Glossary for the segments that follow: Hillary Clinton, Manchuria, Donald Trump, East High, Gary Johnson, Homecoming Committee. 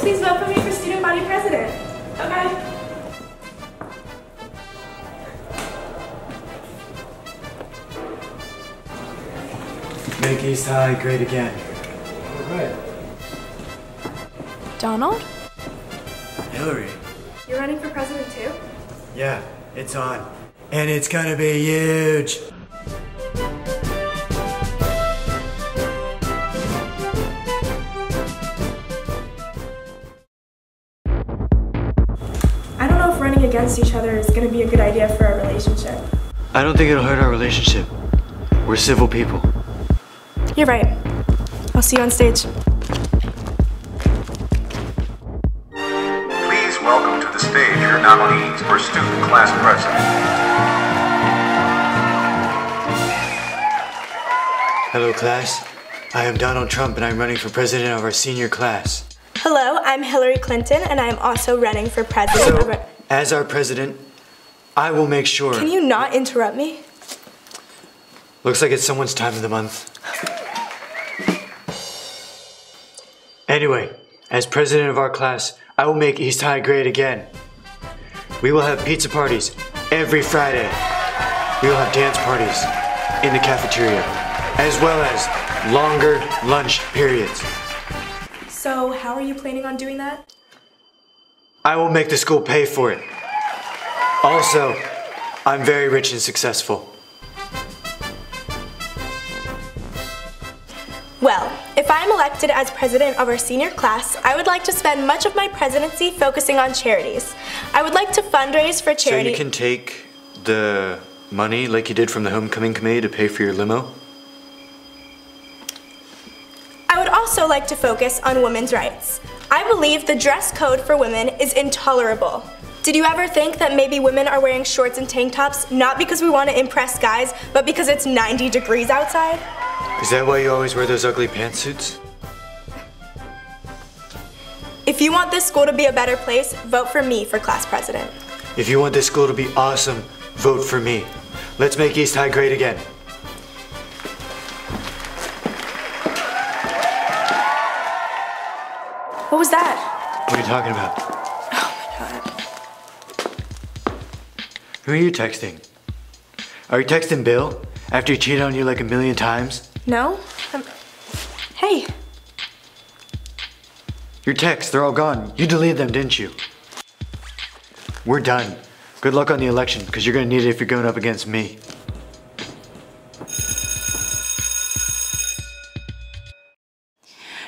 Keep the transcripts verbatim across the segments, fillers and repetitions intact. please vote for me for student body president. Okay. Make East High great again. All right. Donald? Hillary. You're running for president too? Yeah, it's on. And it's gonna be huge. I don't know if running against each other is gonna be a good idea for our relationship. I don't think it'll hurt our relationship. We're civil people. You're right. I'll see you on stage. Please welcome to the stage your nominees for student class president. Hello, class. I am Donald Trump, and I'm running for president of our senior class. Hello, I'm Hillary Clinton, and I'm also running for president so, of our... As our president, I will make sure... Can you not interrupt me? Looks like it's someone's time of the month. Anyway, as president of our class, I will make East High great again. We will have pizza parties every Friday. We will have dance parties in the cafeteria, as well as longer lunch periods. So, how are you planning on doing that? I will make the school pay for it. Also, I'm very rich and successful. Well, if I'm elected as president of our senior class, I would like to spend much of my presidency focusing on charities. I would like to fundraise for charity. So you can take the money like you did from the Homecoming Committee to pay for your limo? I would also like to focus on women's rights. I believe the dress code for women is intolerable. Did you ever think that maybe women are wearing shorts and tank tops, not because we want to impress guys, but because it's ninety degrees outside? Is that why you always wear those ugly pantsuits? If you want this school to be a better place, vote for me for class president. If you want this school to be awesome, vote for me. Let's make East High great again. What was that? What are you talking about? Oh my God. Who are you texting? Are you texting Bill? After he cheated on you like a million times? No? Um, hey. Your texts, they're all gone. You deleted them, didn't you? We're done. Good luck on the election, because you're gonna need it if you're going up against me.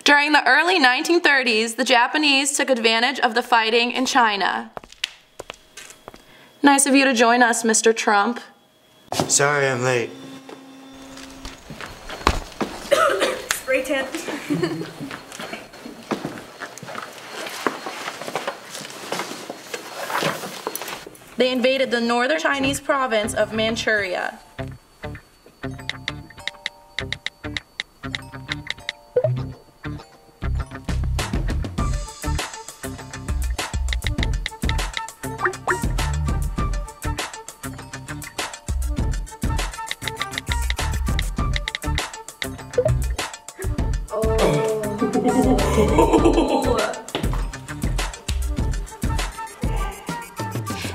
During the early nineteen thirties, the Japanese took advantage of the fighting in China. Nice of you to join us, Mister Trump. Sorry I'm late. Spray tan. They invaded the northern Chinese province of Manchuria.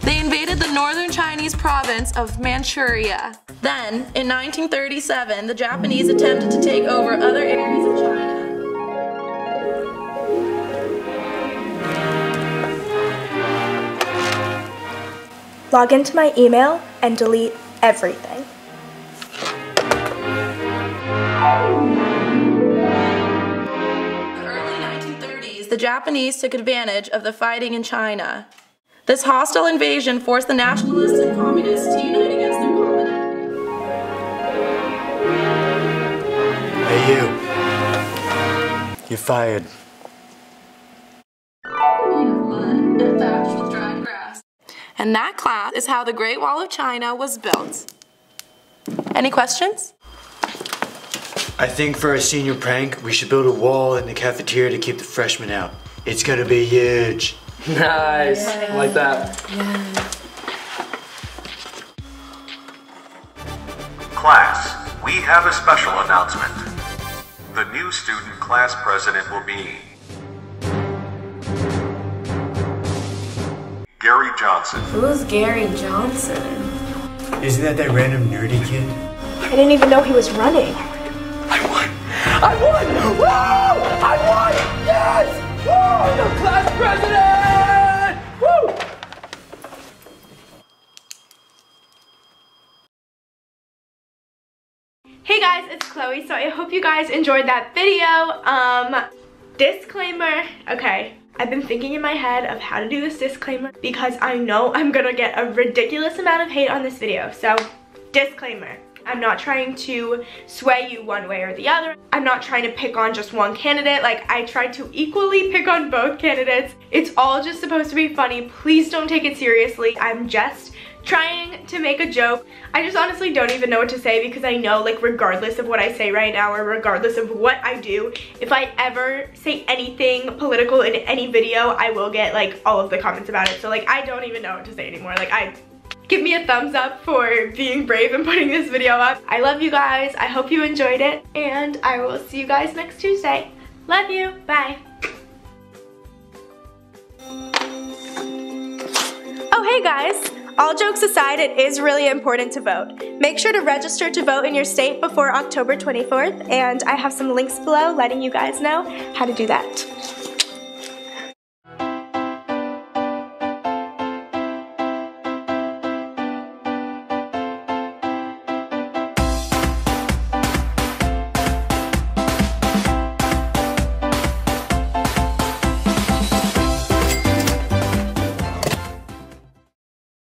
They invaded the northern Chinese province of Manchuria. Then, in nineteen thirty-seven, the Japanese attempted to take over other areas of China. Log into my email and delete everything. The Japanese took advantage of the fighting in China. This hostile invasion forced the nationalists and communists to unite against their common enemy. Hey you. You're fired. Made of mud and thatched with dried grass. And that class is how the Great Wall of China was built. Any questions? I think for a senior prank, we should build a wall in the cafeteria to keep the freshmen out. It's gonna be huge. Nice, yeah. I like that. Yeah. Class, we have a special announcement. The new student class president will be Gary Johnson. Who's Gary Johnson? Isn't that that random nerdy kid? I didn't even know he was running. I won! I won! Woo! I won! Yes! Woo! I'm the class president! Woo! Hey guys, it's Chloe. So I hope you guys enjoyed that video. Um, disclaimer. Okay, I've been thinking in my head of how to do this disclaimer because I know I'm gonna get a ridiculous amount of hate on this video. So, disclaimer. I'm not trying to sway you one way or the other. I'm not trying to pick on just one candidate. Like, I tried to equally pick on both candidates. It's all just supposed to be funny. Please don't take it seriously. I'm just trying to make a joke. I just honestly don't even know what to say because I know, like, regardless of what I say right now or regardless of what I do, if I ever say anything political in any video, I will get, like, all of the comments about it. So, like, I don't even know what to say anymore. Like, I... Give me a thumbs up for being brave and putting this video up. I love you guys. I hope you enjoyed it. And I will see you guys next Tuesday. Love you. Bye. Oh, hey guys. All jokes aside, it is really important to vote. Make sure to register to vote in your state before October twenty-fourth. And I have some links below letting you guys know how to do that.